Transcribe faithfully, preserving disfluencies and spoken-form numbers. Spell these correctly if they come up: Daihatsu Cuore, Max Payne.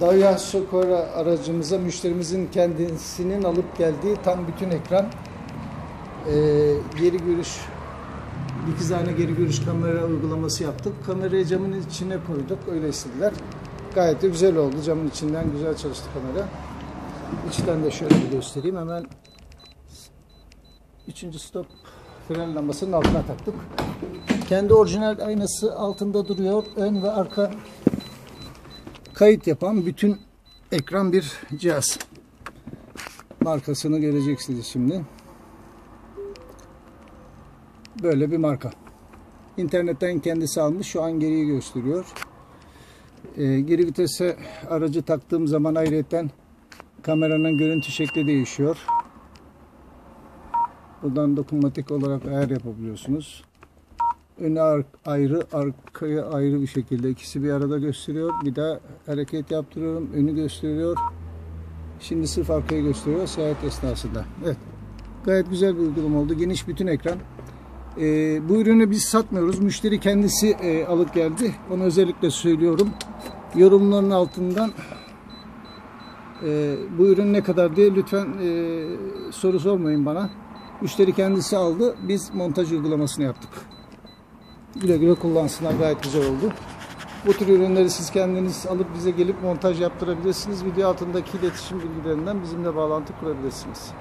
Daihatsu Cuore aracımıza müşterimizin kendisinin alıp geldiği tam bütün ekran e, geri görüş, dikizane geri görüş kamera uygulaması yaptık. Kamerayı camın içine koyduk, öyle istediler. Gayet de güzel oldu, camın içinden güzel çalıştı kamera. İçten de şöyle bir göstereyim, hemen üçüncü stop fren lambasının altına taktık. Kendi orijinal aynası altında duruyor. Ön ve arka kayıt yapan bütün ekran bir cihaz. Markasını göreceksiniz şimdi. Böyle bir marka. İnternetten kendisi almış. Şu an geriyi gösteriyor. Ee, geri vitese aracı taktığım zaman ayrıyeten kameranın görüntü şekli değişiyor. Buradan dokunmatik olarak ayar yapabiliyorsunuz. Öne ayrı, arkaya ayrı bir şekilde ikisi bir arada gösteriyor. Bir daha hareket yaptırıyorum. Önü gösteriyor. Şimdi sırf arkayı gösteriyor seyahat esnasında. Evet. Gayet güzel bir uygulama oldu. Geniş bütün ekran. Ee, bu ürünü biz satmıyoruz. Müşteri kendisi e, alıp geldi. Onu özellikle söylüyorum. Yorumların altından e, bu ürün ne kadar diye lütfen e, soru sormayın bana. Müşteri kendisi aldı. Biz montaj uygulamasını yaptık. Güle güle kullansınlar. Gayet güzel oldu. Bu tür ürünleri siz kendiniz alıp bize gelip montaj yaptırabilirsiniz. Video altındaki iletişim bilgilerinden bizimle bağlantı kurabilirsiniz.